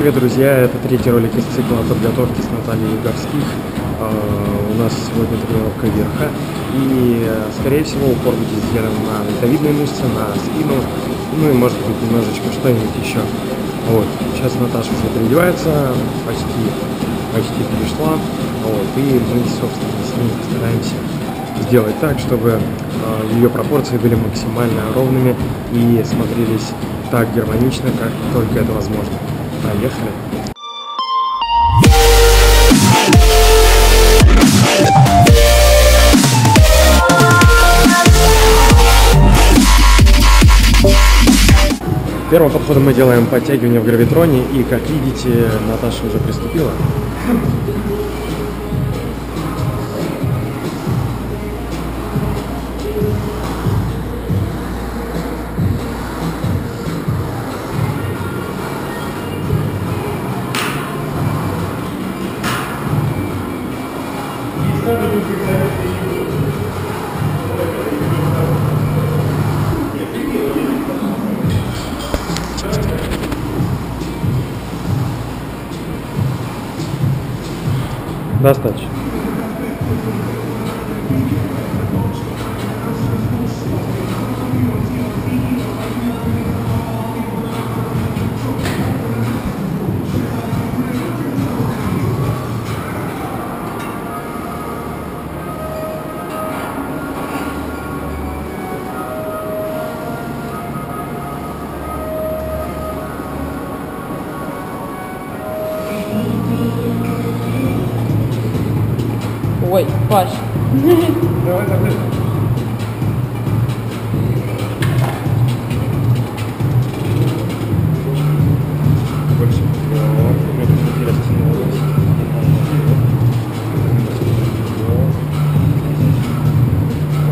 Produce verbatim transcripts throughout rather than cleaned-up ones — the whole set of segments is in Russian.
Привет, друзья! Это третий ролик из цикла подготовки с Натальей Луговских. У нас сегодня тренировка верха. И, скорее всего, упор будет сделан на дельтовидные мышцы, на спину, ну и, может быть, немножечко что-нибудь еще. Вот. Сейчас Наташа уже переодевается, почти, почти перешла. Вот. И мы, собственно, с ней постараемся сделать так, чтобы ее пропорции были максимально ровными и смотрелись так гармонично, как только это возможно. Поехали. Первым подходом мы делаем подтягивание в гравитроне, и, как видите, Наташа уже приступила. Достаточно. Ой, Паша. Давай таблетку. Больше.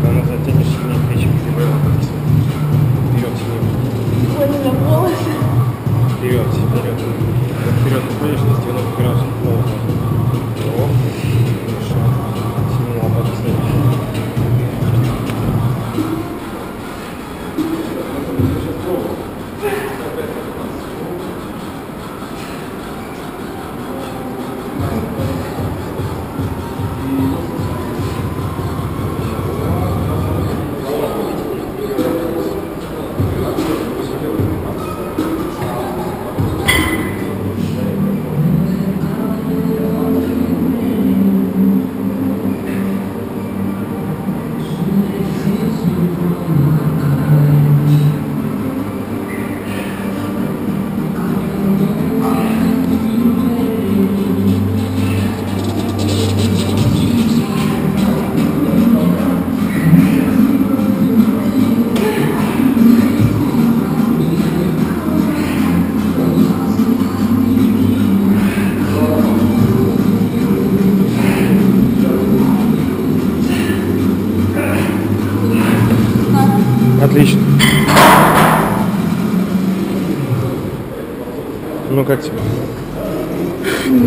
Она затянешь сильнее плечи, где было. Вперед сильнее. Понял, волосы. Вперед, вперед. Вперед уходишь на девяносто градусов полоса. Отлично. Ну как тебе?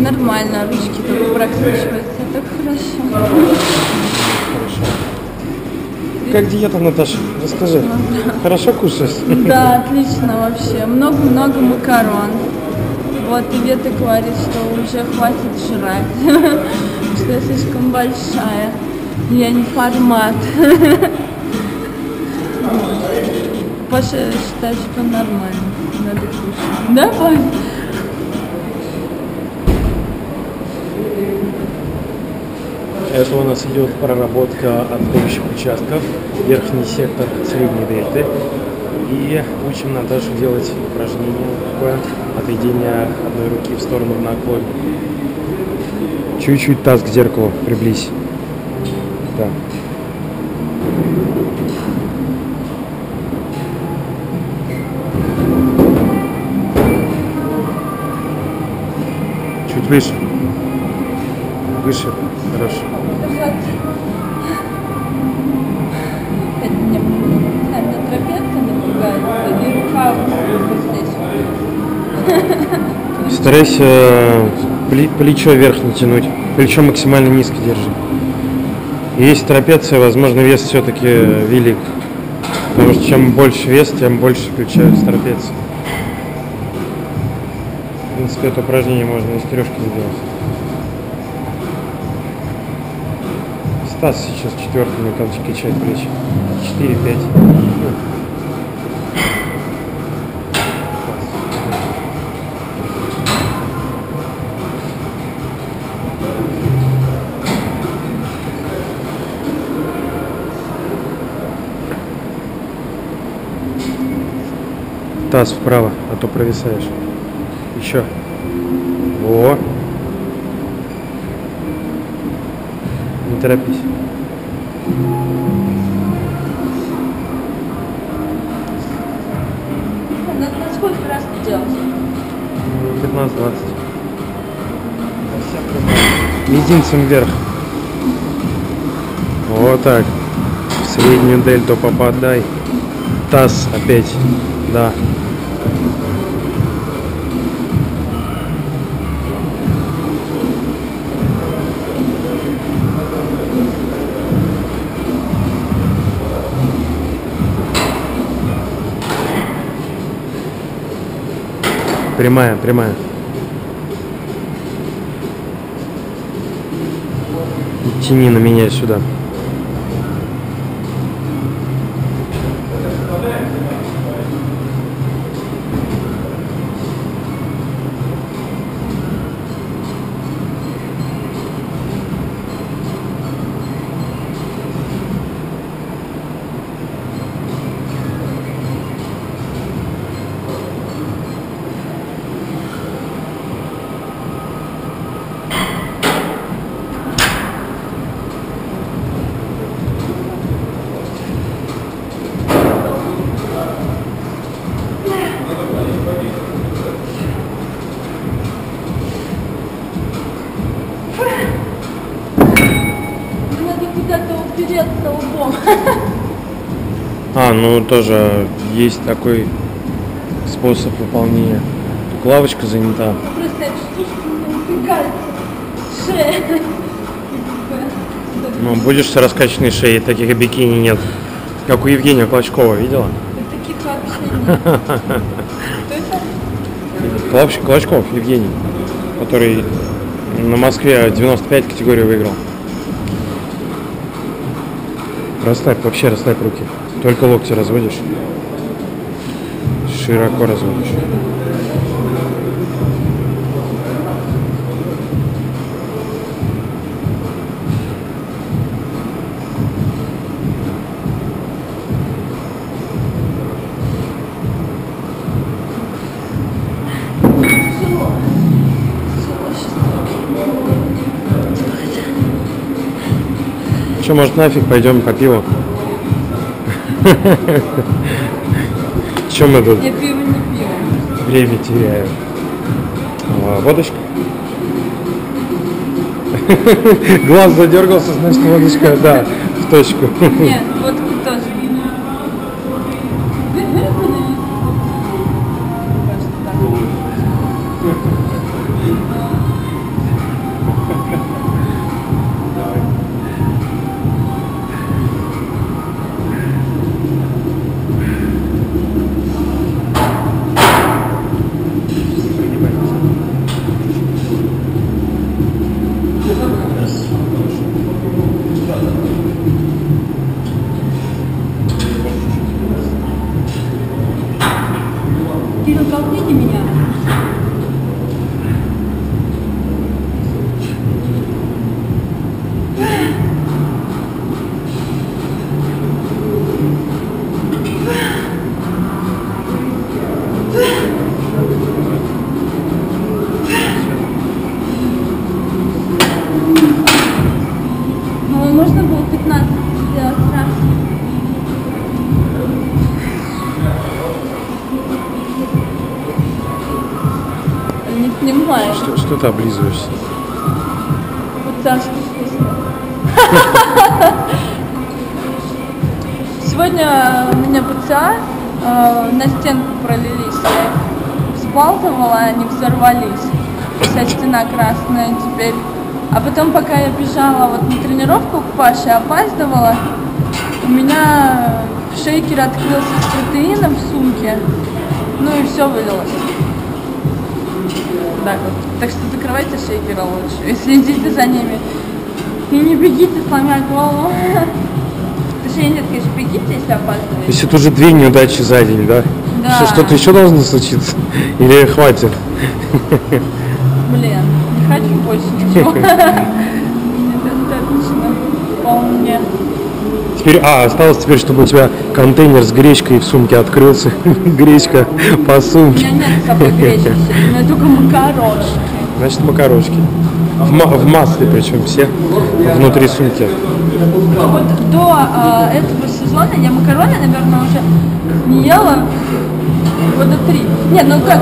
Нормально, ручки только прокручиваются, так хорошо. Хорошо. Как диета, Наташа? Расскажи. Да. Хорошо кушаешь? Да, отлично вообще. Много-много макарон. Вот, и Вета говорит, что уже хватит жрать, что я слишком большая, я не формат. Паша считает, что нормально, надо кушать. Да, Паша? Это у нас идет проработка отдающих участков, верхний сектор, средней дельты. И учим Наташу делать упражнение такое, отведение одной руки в сторону в наклоне. Чуть-чуть таз к зеркалу приблизь. Да. Выше. Выше. Хорошо. Это не трапеция напрягается, и рука вот здесь. Старайся плечо вверх не тянуть. Плечо максимально низко держи. Есть трапеция, возможно, вес все-таки велик. Потому что чем больше вес, тем больше плечо с трапецией. принципе, это упражнение можно из трешки сделать. Стас сейчас четвертый, мне кажется, качает плечи. четыре-пять. Таз вправо, а то провисаешь. Еще. О! Не торопись. На сколько раз ты делаешь? пятнадцать-двадцать. Мизинцем вверх. Вот так. В среднюю дельту попадай. Таз опять. Да. Прямая, прямая. Тяни на меня сюда. А, ну тоже есть такой способ выполнения. Тут лавочка занята. Просто штучка. Ну, будешь с раскачанной шеей, таких бикини нет. Как у Евгения Клочкова, видела? Таких вообще нет. Клочков Евгений, который на Москве девяносто пять категорию выиграл. Расслабь, вообще расслабь руки. Только локти разводишь. Широко разводишь. Что, может, нафиг пойдем по пиву? Чем мы тут? Я пиво не пью. Время теряю. Водочка. Глаз задергался, значит, водочка, да, в точку. Нет, водку тоже не Что, что ты облизываешься? Сегодня у меня ПЦА э, на стенку пролились. Я взбалтывала, они взорвались. Вся стена красная теперь. А потом, пока я бежала вот на тренировку к Паше, опаздывала, у меня шейкер открылся с протеином в сумке. Ну и все вылилось. Так вот. Так что закрывайте шейкеры лучше и следите за ними. И не бегите, сломя голову. Точнее, нет, конечно, бегите, если опаздываете. Если это уже две неудачи за день, да? Да. Что-то еще должно случиться? Или хватит? Блин, не хочу больше ничего. Вполне. Теперь, а, осталось теперь, чтобы у тебя контейнер с гречкой в сумке открылся. Гречка по сумке. У меня нет с собой гречки, у меня только макарошки. Значит, макарошки. В, ма в масле причем все, внутри сумки. Ну, вот до а, этого сезона я макароны, наверное, уже не ела года три. Нет, ну как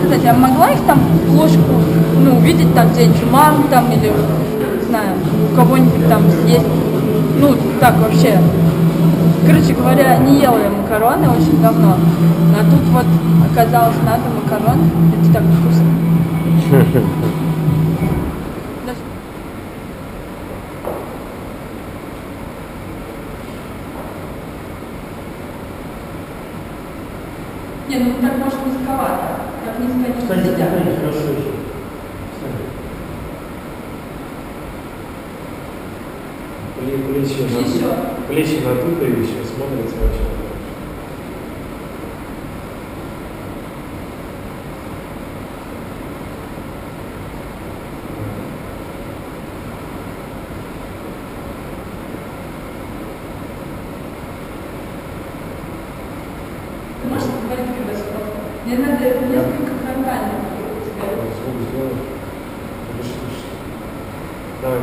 сказать, я могла их там ложку, ну, увидеть там где-нибудь маму там или, не знаю, у кого-нибудь там съесть. Ну, так вообще. Короче говоря, не ела я макароны очень давно. А тут вот оказалось, надо макароны. Это так вкусно. Не, ну так может низковато. Так низко не сидят. Кстати, хорошо еще. Плечи надуты, плечи надуты и еще смотрится очень хорошо. Ты можешь поговорить, когда сколько? Мне надо несколько фронтальных у тебя. Сколько сделаешь? Давай.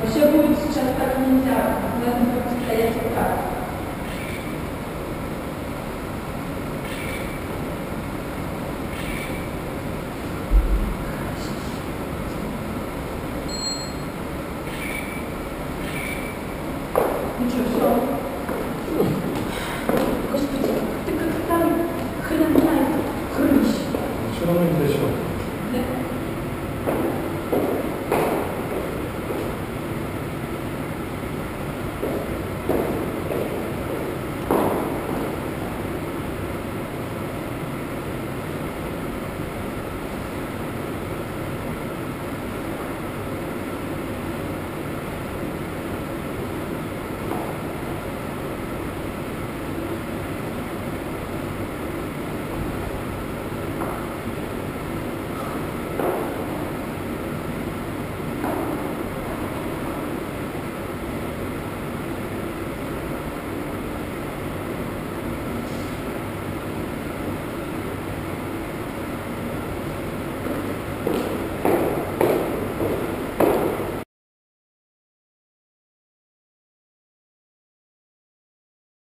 Вообще будет сейчас так нельзя, надо только стоять вот так. Ну что, все? Господи, ты как старый хрен знает, хрыщ. Ничего не пришел. Да.